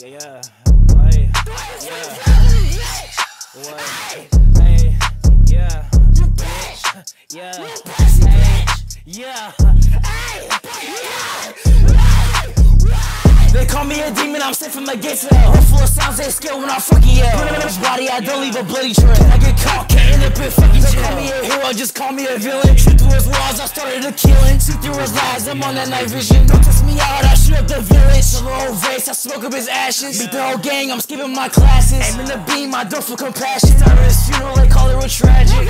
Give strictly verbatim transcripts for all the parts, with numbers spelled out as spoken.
Yeah, yeah, ay, yeah, what, ay, yeah, bitch, yeah, ay, yeah, ay. They call me a demon, I'm sent from the gates of hell. Full of sounds, they scare when I fucking yell. Put in this body, I don't leave a bloody trail. I get caught, can't end up in fucking jail. They call me a hero, just call me a villain. Shoot through his walls, I started a killing. See through his lies, I'm on that night vision. Don't test me out, I shoot up the village. The whole race, I smoke up his ashes. Beat the whole gang, I'm skipping my classes. Aiming the beam, I don't feel compassion. Started his funeral, they call it real tragic. You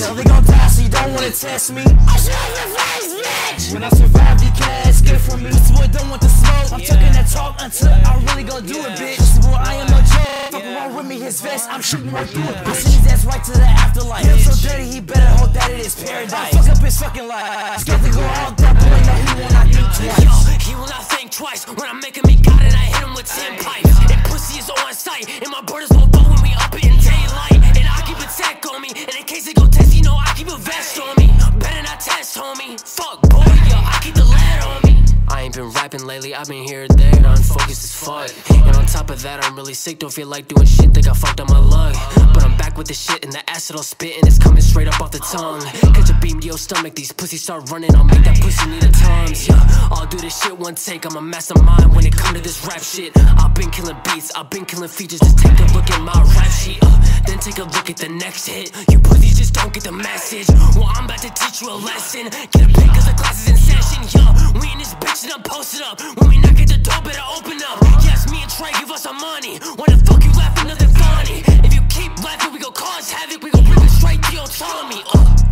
know they gon' die, so you don't wanna test me. I should have survived, bitch. When I survived, you can't escape from me. This boy don't want the smoke. I'm talking that talk until I really gon' do it, bitch. This boy, I am no joke. Fuck around with me, his vest, I'm shooting right through it, bitch. I send his ass right to the afterlife. Him so dirty, he better hope that it is paradise. I fuck up his fucking life. Skeptical out there, but I know he will not think twice. Yo, he will not think twice. When I'm making me God and I hit him with ten pipes. And pussy is on sight, and my brothers won't bow when we up it in daylight. And I keep a tech on me, and in case they go test, you know I keep a vest on me. Better not test, homie. Fuck, boy, yo, I keep the lead on me. I ain't been rapping lately, I've been here or there, and unfocused as fuck. And on top of that, I'm really sick, don't feel like doing shit, think I fucked up my luck. But I'm back with the shit, and the acid I'll spit, and it's coming straight up off the tongue. Catch a beam to your stomach, these pussies start running, I'll make that pussy need a tums. Yeah, I'll do this shit one take, I'm a mastermind when it come to this rap shit. I've been killing beats, I've been killing features, just take a look at my rap sheet. Uh, then take a look at the next hit, you pussies just don't get the message. Well, I'm about to teach you a lesson, get a pick cause the class is in session. Yeah, we in this bitch and I'm posted up. When we knock at the door, better open up. Yes, me and Trey, give us our money. Why the fuck you laughing? Nothing funny. If you keep laughing, we gon' cause havoc. We gon' rip it straight to your autonomy. Uh.